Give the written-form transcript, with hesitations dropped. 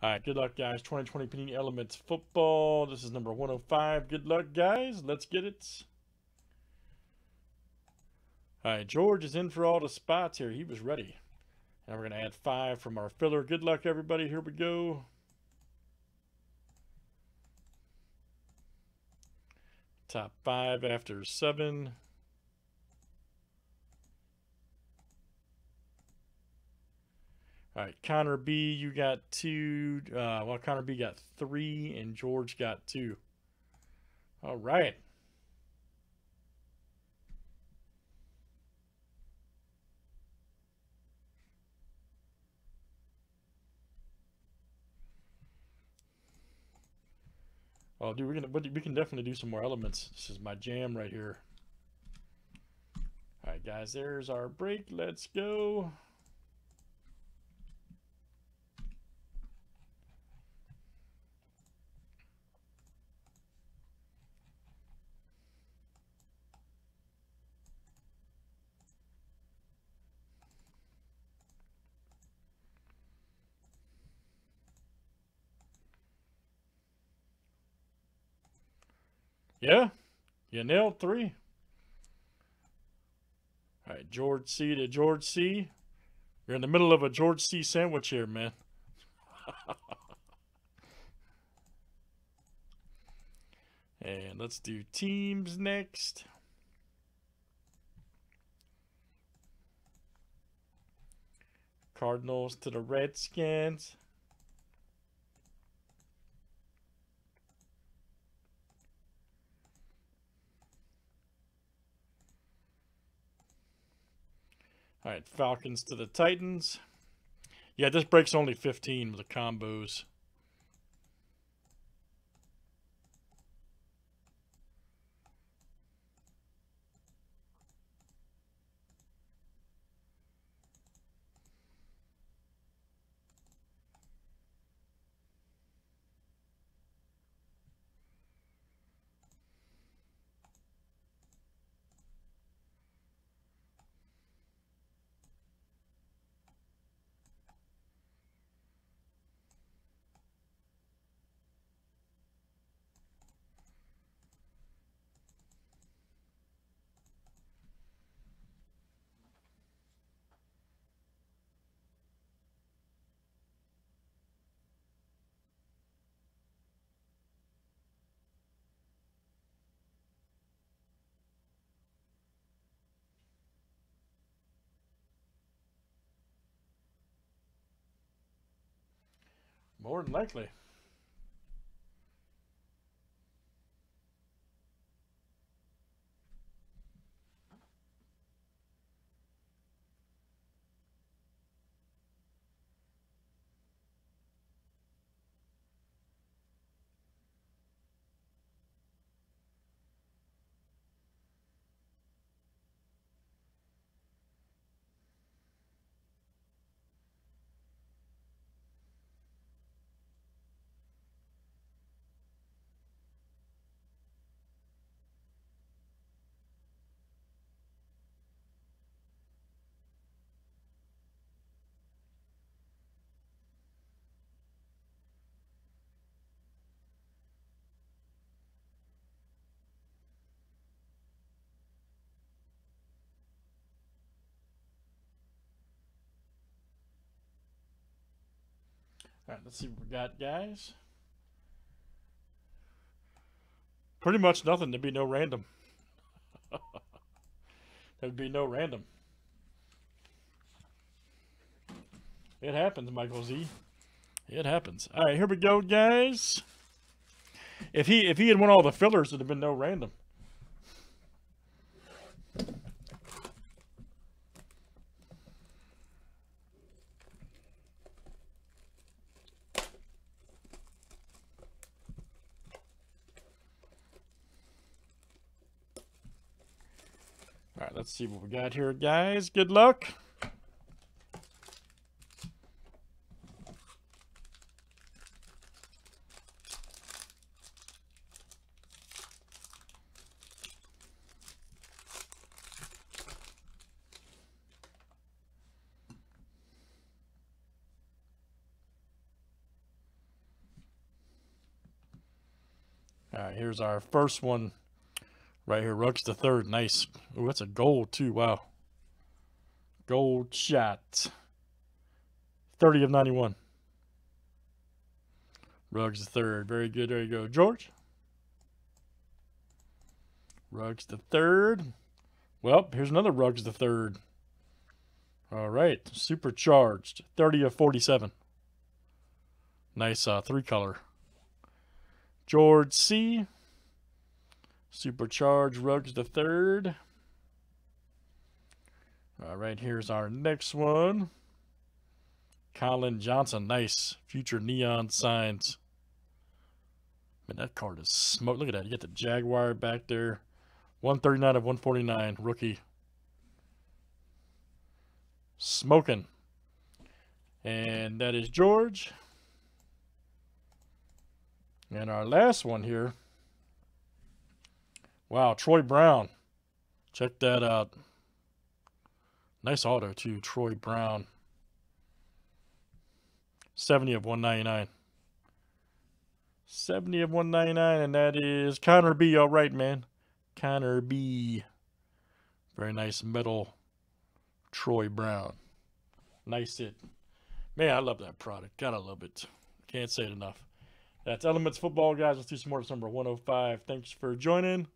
All right, good luck, guys. 2020 Panini Elements Football. This is number 105. Good luck, guys. Let's get it. All right, George is in for all the spots here. He was ready. And we're going to add 5 from our filler. Good luck, everybody. Here we go. Top 5 after 7. All right, Connor B, you got 2. Well, Connor B got 3, and George got 2. All right. Oh, dude, we can definitely do some more elements. This is my jam right here. All right, guys, there's our break. Let's go. Yeah, you nailed 3. All right, George C to George C. You're in the middle of a George C sandwich here, man. And let's do teams next. Cardinals to the Redskins. All right, Falcons to the Titans. Yeah, this breaks only 15 with the combos. More than likely. All right, let's see what we got, guys. Pretty much nothing. There'd be no random. There'd be no random. It happens, Michael Z. It happens. All right, here we go, guys. If he had won all the fillers, there'd have been no random. All right, let's see what we got here, guys. Good luck. All right, here's our first one right here. Ruggs III. Nice. Oh, that's a gold too. Wow. Gold shot. 30 of 91. Ruggs III. Very good. There you go, George. Ruggs III. Well, here's another Ruggs III. All right. Supercharged. 30 of 47. Nice three color. George C. Supercharged Ruggs III. All right. Here's our next one. Colin Johnson. Nice. Future neon signs. Man, that card is smoked. Look at that. You got the Jaguar back there. 139 of 149. Rookie. Smoking. And that is George. And our last one here. Wow. Troy Brown. Check that out. Nice auto too. Troy Brown. 70 of 199. 70 of 199, and that is Connor B. All right, man. Connor B. Very nice metal Troy Brown. Nice hit. Man, I love that product. Gotta love it. Can't say it enough. That's Elements Football, guys. Let's do some more of number 105. Thanks for joining.